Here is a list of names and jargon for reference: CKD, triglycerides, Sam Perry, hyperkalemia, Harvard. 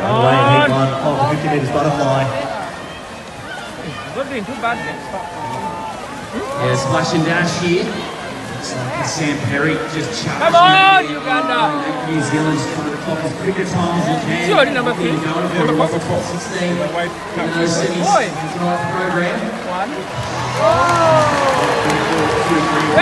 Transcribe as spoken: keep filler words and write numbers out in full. Right away, one of the fifty metres butterfly. Not doing too bad then. Yeah, splash and dash here. Looks like Sam Perry just charged. Come on, Uganda! New Zealand's trying to clock as quick a time as he can. Sure, number three. We're going to go for top sixteen. We're going to semis. It's an off program. One. Oh!